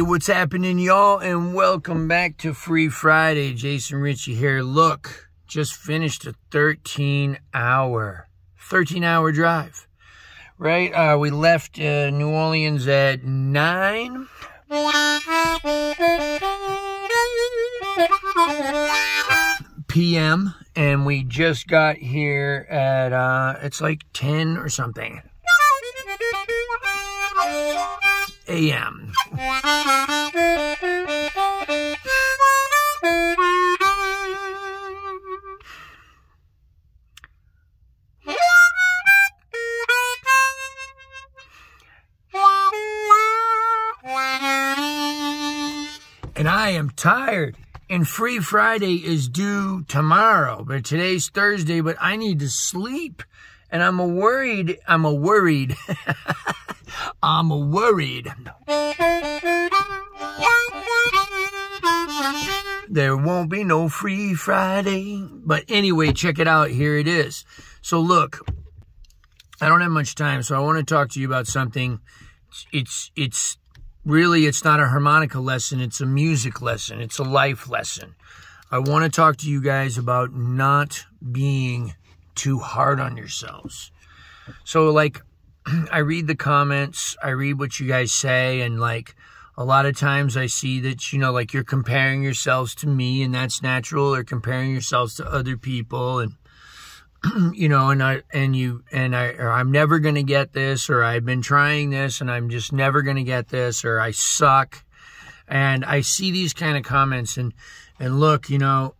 Hey, what's happening, y'all? And welcome back to Free Friday. Jason Ricci here. Look, just finished a 13-hour drive, right? We left New Orleans at 9. p.m. and we just got here at it's like 10 or something a.m. And I am tired. And Free Friday is due tomorrow, but today's Thursday, but I need to sleep. And I'm worried. There won't be no Free Friday. But anyway, check it out. Here it is. So look, I don't have much time, so I want to talk to you about something. It's not a harmonica lesson. It's a music lesson. It's a life lesson. I want to talk to you guys about not being too hard on yourselves. So, like, I read the comments. I read what you guys say. And, like, a lot of times I see that, you know, like, you're comparing yourselves to me. And that's natural. Or comparing yourselves to other people. And, you know, I'm never going to get this, or I've been trying this and I'm just never going to get this, or I suck. And I see these kind of comments and look, you know,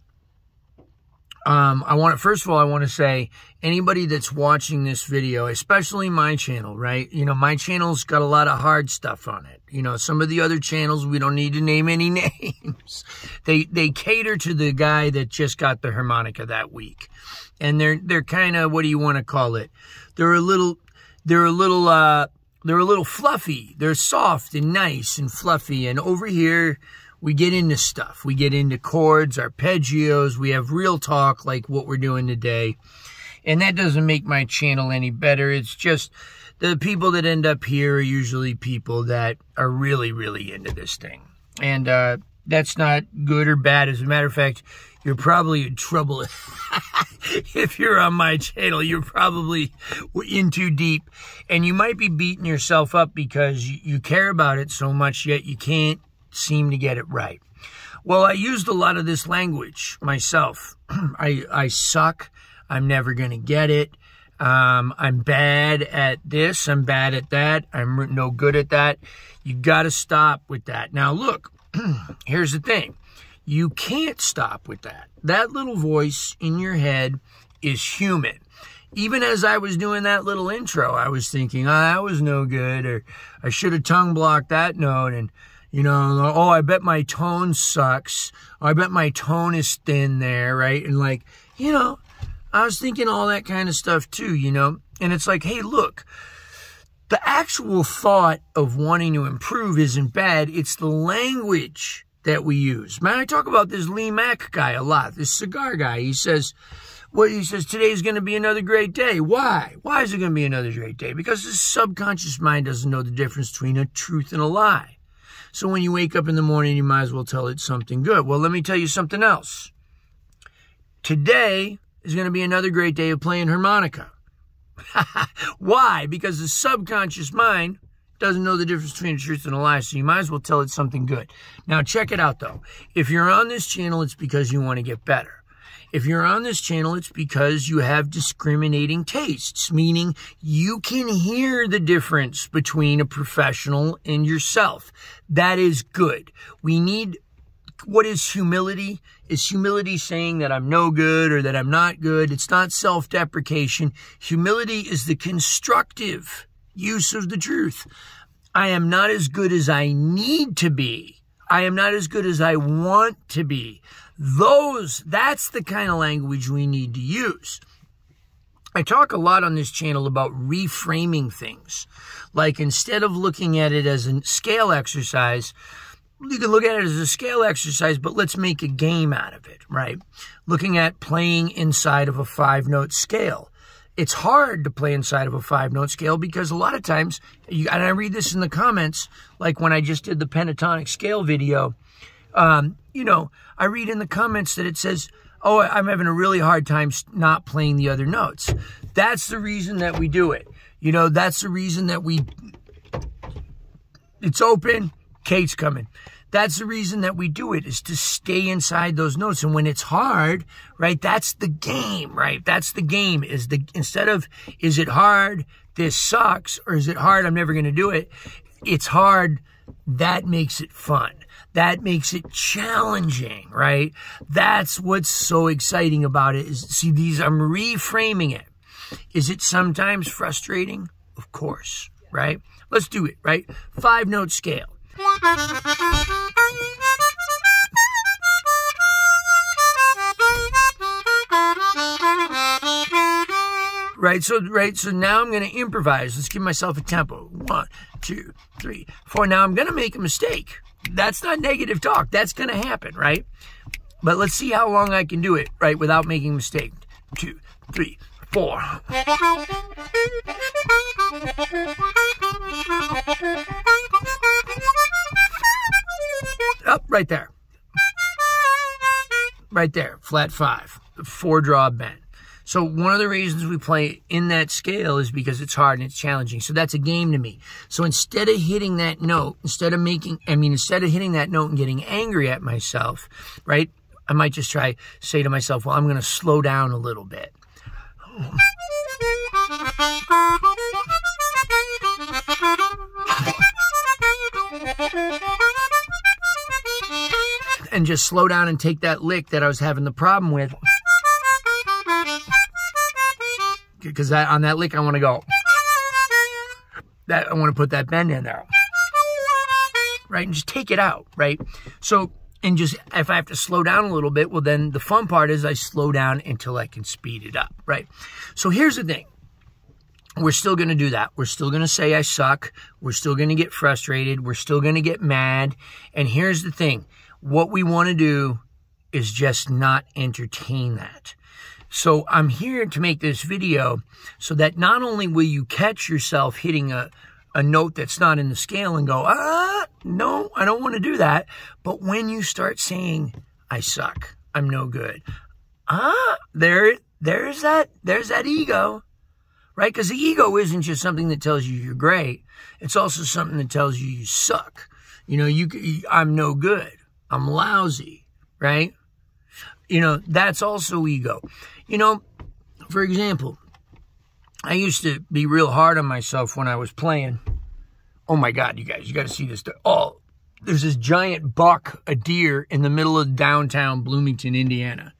I want to say anybody that's watching this video, especially my channel, right? You know, my channel's got a lot of hard stuff on it. You know, some of the other channels, we don't need to name any names. They cater to the guy that just got the harmonica that week. And they're kind of, what do you want to call it? They're a little fluffy. They're soft and nice and fluffy. And over here, we get into stuff. We get into chords, arpeggios. We have real talk like what we're doing today. And that doesn't make my channel any better. It's just the people that end up here are usually people that are really, really into this thing. And that's not good or bad. As a matter of fact, you're probably in trouble if you're on my channel. You're probably in too deep. And you might be beating yourself up because you care about it so much, yet you can't seem to get it right. Well, I used a lot of this language myself. I suck. I'm never going to get it. I'm bad at this. I'm bad at that. I'm no good at that. You got to stop with that. Now, look, here's the thing. You can't stop with that. That little voice in your head is human. Even as I was doing that little intro, I was thinking, oh, that was no good, or I should have tongue blocked that note, and, you know, oh, I bet my tone sucks. Oh, I bet my tone is thin there, right? And, like, you know, I was thinking all that kind of stuff too, you know? And it's like, hey, look, the actual thought of wanting to improve isn't bad. It's the language that we use. Man, I talk about this Lee Mack guy a lot, this cigar guy. He says, today's going to be another great day. Why? Why is it going to be another great day? Because his subconscious mind doesn't know the difference between a truth and a lie. So when you wake up in the morning, you might as well tell it something good. Well, let me tell you something else. Today is going to be another great day of playing harmonica. Why? Because the subconscious mind doesn't know the difference between a truth and a lie, so you might as well tell it something good. Now, check it out, though. If you're on this channel, it's because you want to get better. If you're on this channel, it's because you have discriminating tastes, meaning you can hear the difference between a professional and yourself. That is good. We need... What is humility? Is humility saying that I'm no good or that I'm not good? It's not self-deprecation. Humility is the constructive use of the truth. I am not as good as I need to be. I am not as good as I want to be. That's the kind of language we need to use. I talk a lot on this channel about reframing things. Like, instead of looking at it as a scale exercise, you can look at it as a scale exercise, but let's make a game out of it, right? Looking at playing inside of a 5-note scale. it's hard to play inside of a 5-note scale because a lot of times, and I read this in the comments, like when I just did the pentatonic scale video, you know, I read in the comments that it says, oh, I'm having a really hard time not playing the other notes. That's the reason that we do it. You know, that's the reason that we, it's open, Kate's coming. That's the reason that we do it, is to stay inside those notes. And when it's hard, right, that's the game, right? That's the game, is the, instead of, is it hard, this sucks, or is it hard, I'm never going to do it, it's hard, that makes it fun. That makes it challenging, right? That's what's so exciting about it, is, see, these, I'm reframing it. Is it sometimes frustrating? Of course, right? Let's do it, right? 5-note scale. Right, so now I'm going to improvise. Let's give myself a tempo. 1, 2, 3, 4. Now I'm going to make a mistake. That's not negative talk. That's going to happen, right? But let's see how long I can do it, right, without making a mistake. 2, 3, 4. Up, right there. Right there, flat 5, 4 draw bend. So one of the reasons we play in that scale is because it's hard and it's challenging. So that's a game to me. So instead of hitting that note, instead of hitting that note and getting angry at myself, right, I might just say to myself, well, I'm going to slow down a little bit. And just slow down and take that lick that I was having the problem with. Because on that lick, I want to go. I want to put that bend in there. Right? And just take it out, right? So, and just, if I have to slow down a little bit, well, then the fun part is I slow down until I can speed it up, right? So here's the thing. We're still going to do that. We're still going to say I suck. We're still going to get frustrated. We're still going to get mad. And here's the thing. What we want to do is just not entertain that. So I'm here to make this video so that not only will you catch yourself hitting a note that's not in the scale and go, ah, no, I don't want to do that. But when you start saying, I suck, I'm no good, ah, there's that ego, right? Because the ego isn't just something that tells you you're great. It's also something that tells you you suck. You know, I'm no good. I'm lousy, right? You know, that's also ego. You know, for example, I used to be real hard on myself when I was playing. Oh my God, you guys, you got to see this. Oh, there's this giant buck, a deer, in the middle of downtown Bloomington, Indiana.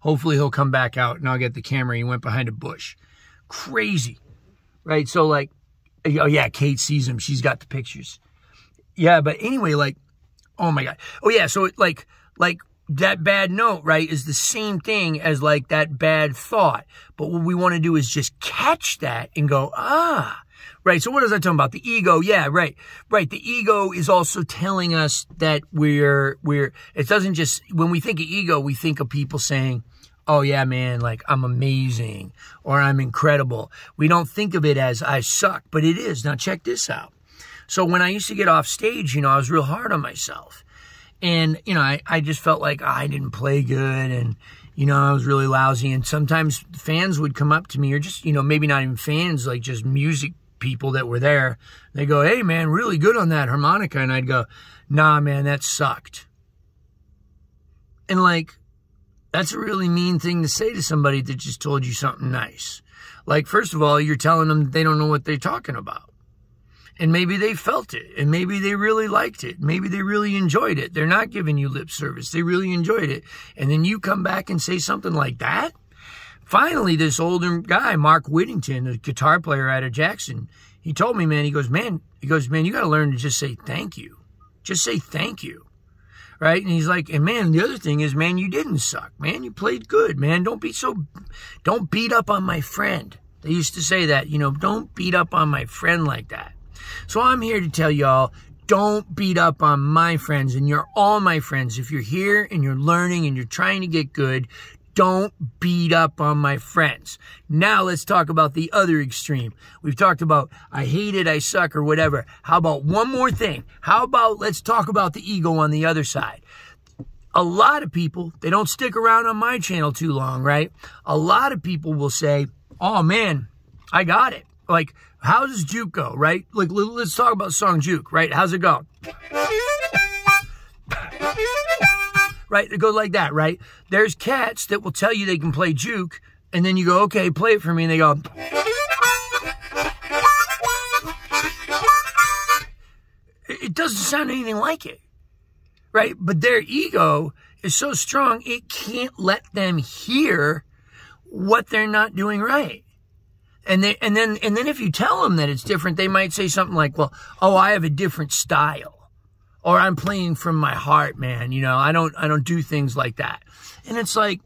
Hopefully he'll come back out and I'll get the camera. He went behind a bush. Crazy, right? So like, oh yeah, Kate sees him. She's got the pictures. Yeah, but anyway, like, oh my God. Oh yeah, so it, like, that bad note, right, is the same thing as like that bad thought. But what we want to do is just catch that and go, ah, right. So what is that talking about? The ego. Yeah, right. Right. The ego is also telling us that it doesn't just, when we think of ego, we think of people saying, oh yeah, man, like I'm amazing or I'm incredible. We don't think of it as I suck, but it is. Now check this out. So when I used to get off stage, you know, I was real hard on myself. And, you know, I just felt like I didn't play good and, you know, I was really lousy. And sometimes fans would come up to me, or just, you know, maybe not even fans, like just music people that were there. They go, hey, man, really good on that harmonica. And I'd go, nah, man, that sucked. And like, that's a really mean thing to say to somebody that just told you something nice. Like, first of all, you're telling them they don't know what they're talking about. And maybe they felt it, and maybe they really liked it. Maybe they really enjoyed it. They're not giving you lip service. They really enjoyed it. And then you come back and say something like that. Finally, this older guy, Mark Whittington, a guitar player out of Jackson, he told me, man, he goes, man, you got to learn to just say thank you. Just say thank you. Right? And he's like, and man, the other thing is, man, you didn't suck, man. You played good, man. Don't beat up on my friend. They used to say that, you know, don't beat up on my friend like that. So I'm here to tell y'all, don't beat up on my friends, and you're all my friends. If you're here and you're learning and you're trying to get good, don't beat up on my friends. Now let's talk about the other extreme. We've talked about I hate it, I suck, or whatever. How about one more thing? How about let's talk about the ego on the other side? A lot of people, they don't stick around on my channel too long, right? A lot of people will say, oh man, I got it. Like, how does Juke go, right? Like, let's talk about song Juke, right? How's it go? Right? It goes like that, right? There's cats that will tell you they can play Juke, and then you go, okay, play it for me, and they go... It doesn't sound anything like it, right? But their ego is so strong, it can't let them hear what they're not doing right. And then if you tell them that it's different, they might say something like, well, oh, I have a different style. Or I'm playing from my heart, man. You know, I don't do things like that. And it's like,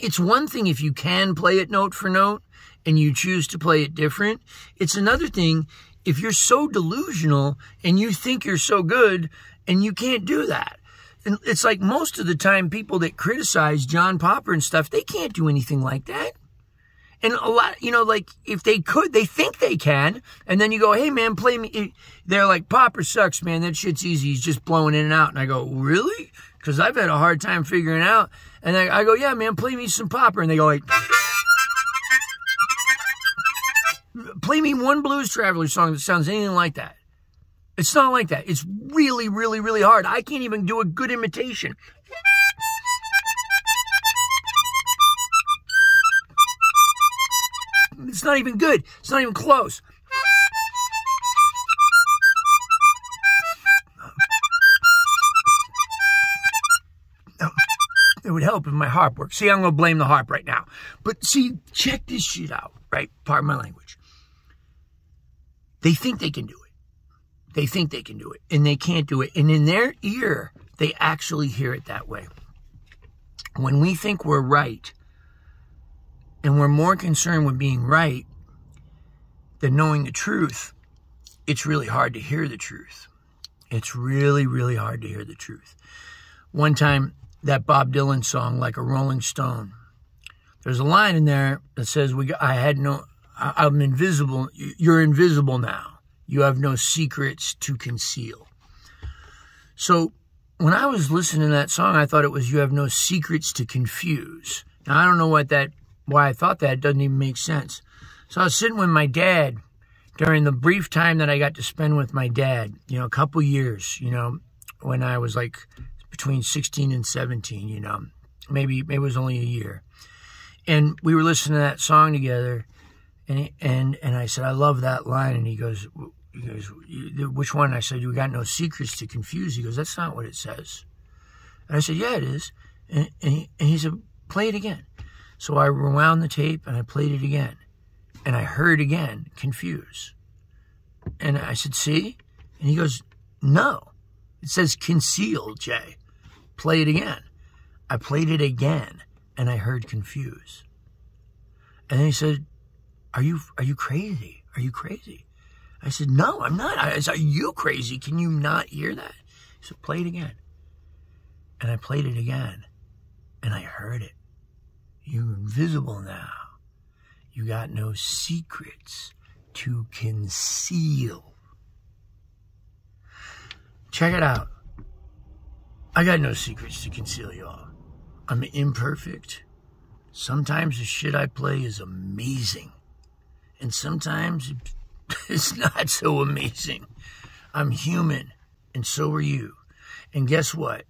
it's one thing if you can play it note for note and you choose to play it different. It's another thing if you're so delusional and you think you're so good and you can't do that. And it's like most of the time people that criticize John Popper and stuff, they can't do anything like that. And a lot, you know, like if they could, they think they can. And then you go, hey, man, play me. They're like, Popper sucks, man. That shit's easy. He's just blowing in and out. And I go, really? Because I've had a hard time figuring it out. And I go, yeah, man, play me some Popper. And they go like, play me one Blues Traveler song that sounds anything like that. It's not like that. It's really, really, really hard. I can't even do a good imitation. It's not even good. It's not even close. It would help if my harp worked. See, I'm going to blame the harp right now. But see, check this shit out, right? Pardon my language. They think they can do it. They think they can do it. And they can't do it. And in their ear, they actually hear it that way. When we think we're right, and we're more concerned with being right than knowing the truth, it's really hard to hear the truth. It's really, really hard to hear the truth. One time, that Bob Dylan song, Like a Rolling Stone, there's a line in there that says, I'm invisible, you're invisible now. You have no secrets to conceal. So when I was listening to that song, I thought it was, you have no secrets to confuse. Now, I don't know what that why I thought that doesn't even make sense. So I was sitting with my dad during the brief time that I got to spend with my dad, you know, a couple years, you know, when I was like between 16 and 17, you know, maybe it was only a year. And we were listening to that song together, and I said, I love that line. And he goes, which one? I said, you got no secrets to confuse. He goes, that's not what it says. And I said, yeah, it is. And he said, play it again. So I rewound the tape and I played it again. And I heard again, confuse. And I said, see? And he goes, no. It says conceal, Jay. Play it again. I played it again and I heard confuse. And then he said, Are you crazy? Are you crazy? I said, no, I'm not. I said, are you crazy? Can you not hear that? He said, play it again. And I played it again and I heard it. You're invisible now. You got no secrets to conceal. Check it out. I got no secrets to conceal, y'all. I'm imperfect. Sometimes the shit I play is amazing. And sometimes it's not so amazing. I'm human, and so are you. And guess what?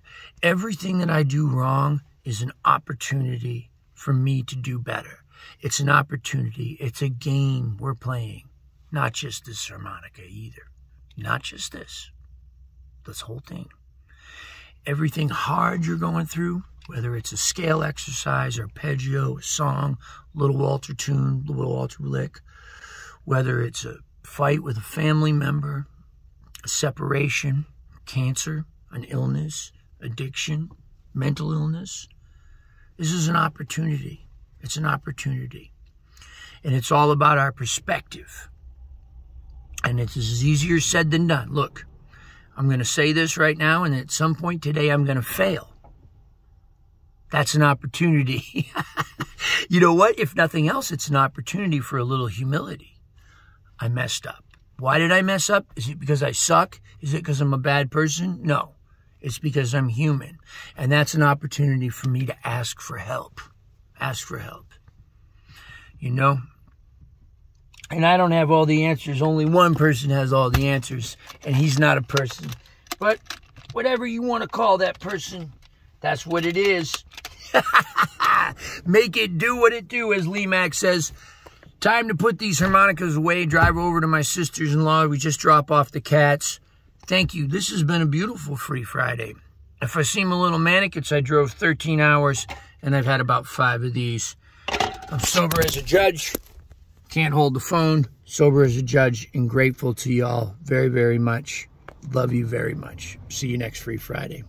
Everything that I do wrong is an opportunity for me to do better. It's an opportunity. It's a game we're playing. Not just this harmonica either. Not just this. This whole thing. Everything hard you're going through, whether it's a scale exercise, arpeggio, a song, Little Walter tune, Little Walter lick, whether it's a fight with a family member, a separation, cancer, an illness, addiction, mental illness, this is an opportunity. It's an opportunity. And it's all about our perspective. And it's easier said than done. Look, I'm going to say this right now, and at some point today, I'm going to fail. That's an opportunity. You know what? If nothing else, it's an opportunity for a little humility. I messed up. Why did I mess up? Is it because I suck? Is it because I'm a bad person? No. It's because I'm human. And that's an opportunity for me to ask for help. Ask for help. You know? And I don't have all the answers. Only one person has all the answers, and he's not a person. But whatever you want to call that person, that's what it is. Make it do what it do, as Lee Mack says. Time to put these harmonicas away, drive over to my sister's-in-law. We just drop off the cats. Thank you. This has been a beautiful Free Friday. If I seem a little manic, it's I drove 13 hours, and I've had about 5 of these. I'm sober as a judge. Can't hold the phone. Sober as a judge, and grateful to y'all very, very much. Love you very much. See you next Free Friday.